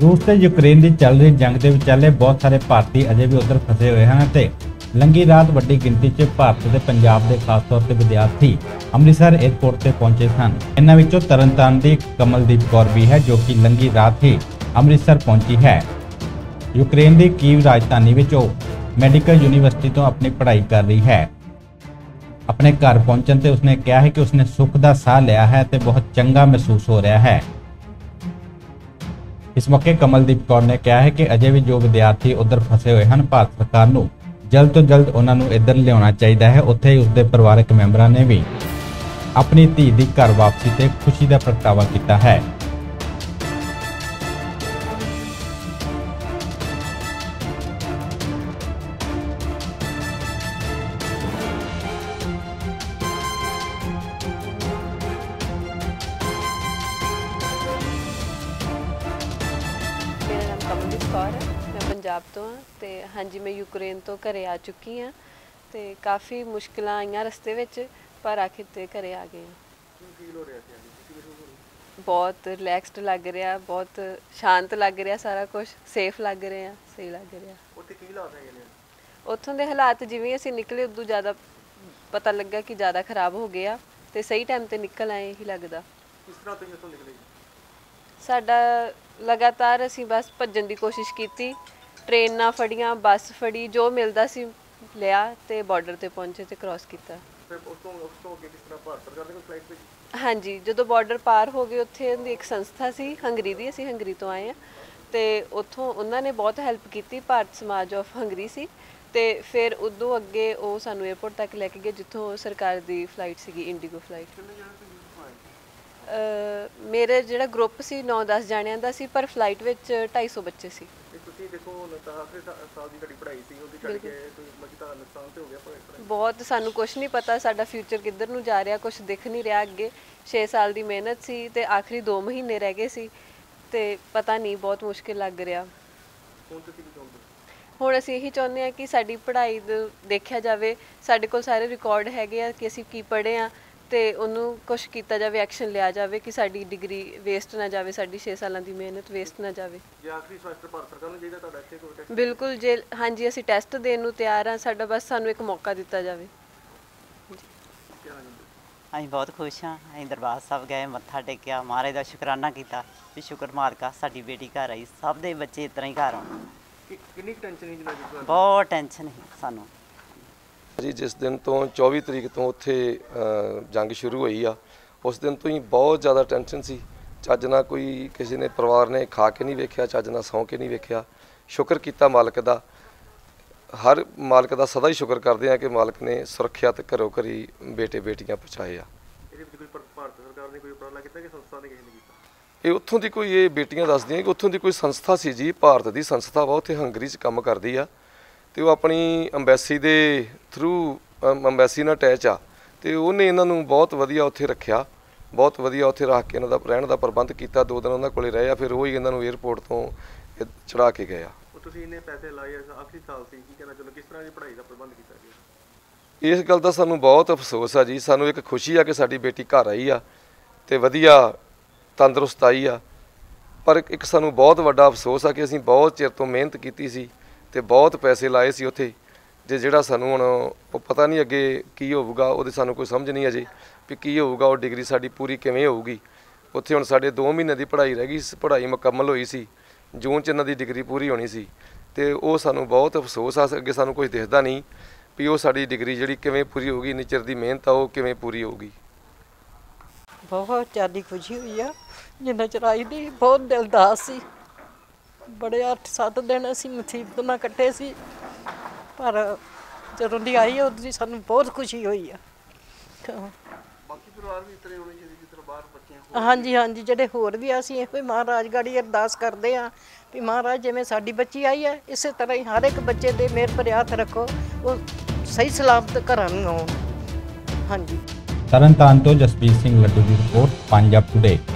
रूस ते यूक्रेन की चल रही जंग के विचाले बहुत सारे भारतीय अजे भी उधर फसे हुए हैं ते लंघी रात वड्डी गिनती च भारत ते पंजाब के खास तौर पर विद्यार्थी अमृतसर एयरपोर्ट से पहुंचे सन। इन्हां विचों तरनतारन की कमलदीप कौर भी है जो कि लंघी रात ही अमृतसर पहुंची है। यूक्रेन की कीव राजधानी मेडिकल यूनिवर्सिटी तो अपनी पढ़ाई कर रही है। अपने घर पहुंचने से उसने कहा है कि उसने सुख का साह लिया है तो बहुत चंगा महसूस हो रहा है। इस मौके कमलदीप कौर ने कहा है कि अजे भी जो विद्यार्थी उधर फसे हुए हैं भारत सरकार को जल्द तो जल्द उन्होंने इधर लिया चाहिए है। उत्थे ही उसके परिवारक मैंबर ने भी अपनी धी की घर वापसी से खुशी का प्रगटावा किया है। कमलदीप कौर है, मैं पंजाब तो हाँ तो हाँ जी मैं यूक्रेन तो घरे आ चुकी हाँ तो काफ़ी मुश्किल आईया रस्ते विच पर आखिर तो घरे आ गए हैं। बहुत रिलैक्सड लग रहा, बहुत शांत लग रहा, सारा कुछ सेफ लग रहा, सही लग रहा। उत्थों के हालात जिवें असीं निकले उदों ज़्यादा पता लगा कि ज़्यादा खराब हो गया तो सही टाइम तो निकल आए ही लगता। साडा लगातार असी बस भजन की कोशिश की, ट्रेन फड़िया, बस फड़ी, जो मिलता सी लिया तो बॉर्डर ते पहुंचे तो क्रॉस किया। हाँ जी जो बॉर्डर पार हो गए उत्थे एक संस्था सी हंगरी दी, असी हंगरी तो आए हैं तो उत्थों उन्होंने बहुत हैल्प की, भारत समाज ऑफ हंगरी सी। तो फिर उदों अगे वो सानू एयरपोर्ट तक लैके गए जिथों सरकार की फ्लाइट सी, इंडिगो फ्लाइट। मेरे जो ग्रुप से 9-10 जणियां दा सी पर फ्लाइट विच 250 बच्चे सी। बहुत सानू कुछ नहीं पता साडा फ्यूचर किधर नू जा रहा, कुछ दिख नहीं रहा अगे। 6 साल की मेहनत सी ते आखिरी 2 महीने रह गए सी ते पता नहीं बहुत मुश्किल लग रहा। हुण असीं यही चाहुंदे हां कि साडी पढ़ाई देखिया जावे, साडे कोल सारे रिकॉर्ड हैगे आ कि असीं की पढ़े आ तो उन्होंने कुछ किया जाए, एक्शन लिया जाए कि साड़ी डिग्री वेस्ट ना जाए, साड़ी 6 साल की मेहनत वेस्ट ना जाए। बिल्कुल जे हाँ जी असी टेस्ट देने तैयार हाँ, साडा बस सानू एक मौका दिता जाए। असीं बहुत खुश हाँ, असीं दरबार साहब गए, मत्था टेकिया, महाराज का शुकराना किया भी शुक्र मारका साडी बेटी घर आई, सब दे बच्चे इस तरह ही घर आउण। बहुत टेंशन है सानू जी, जिस दिन तो 24 तरीक तो उत्थे जंग शुरू हुई आ उस दिन तो ही बहुत ज़्यादा टेंशन सी। चज ना कोई किसी ने परिवार ने खा के नहीं वेख्या, चज ना सौं के नहीं वेख्या। शुक्र किया मालिक दा, हर मालिक दा सदा ही शुक्र करते हैं कि मालिक ने सुरक्षा ते घरों घरी बेटे बेटियां पहुँचाए। ये उत्थों की कोई ये बेटियां दसदी हैं कि उत्थों की कोई संस्था सी जी, भारत की संस्था वा उत्थे हंगरी च काम करती आ तो वो अपनी अंबैसी के थ्रू अंबैसी नाल अटैच आ तो उन्हें इन्हों बहुत वधिया उत्थे रखा, बहुत वधिया उत्थे रख के इन्हों रहन का प्रबंध किया। 2 दिन उन्होंने कोले रहे, फिर वो ही इन्हों एयरपोर्ट तो चढ़ा के गए। इस गल का सानू बहुत अफसोस आ जी, सानू एक खुशी आ कि साडी बेटी घर आई आ तो वधिया तंदरुस्त आई आ, पर एक सानू बहुत वड्डा अफसोस आ कि असीं बहुत चिर तो मेहनत कीती सी ते बहुत पैसे लाए सी उत्थे जे जिहड़ा सानू हुण पता नहीं अगे की होऊगा, उहदे सानू कोई समझ नहीं अजे भी की होऊगा, वो डिग्री साडी पूरी किवें होऊगी। उत्थे हुण साडे 2 महीने दी पढ़ाई रह गई, पढ़ाई मुकम्मल होई सी, जून च इन्हां दी डिग्री पूरी होनी सी ते ओह सानू बहुत अफसोस आ अगे सानू कुछ दिखदा नहीं भी ओह साडी डिग्री जिहड़ी किवें पूरी होऊगी, इन्नी चिर दी मेहनत आ ओह किवें पूरी होऊगी। बहुत ज़्यादा खुशी हुई आ जिन्ना चिर आई दी, बहुत दिल दा सी। बड़े 8-7 दिन असी मुसीबत ना कट्टे सी पर जदों दी आई उदी सानू बहुत खुशी हुई आ। हाँ जी हाँ जी जिहड़े होर भी असी इहो महाराज गाड़ी अरदास करदे आ भी महाराज जिवें साडी बच्ची आई है इसे तरह ही हर एक बच्चे दे मेहर पर हथ रखो, वो सही सलामत घरां नूं आउण। हाँ जी तरनतारन तो जसबीर सिंह लड्डू की रिपोर्ट, पंजाब टुडे।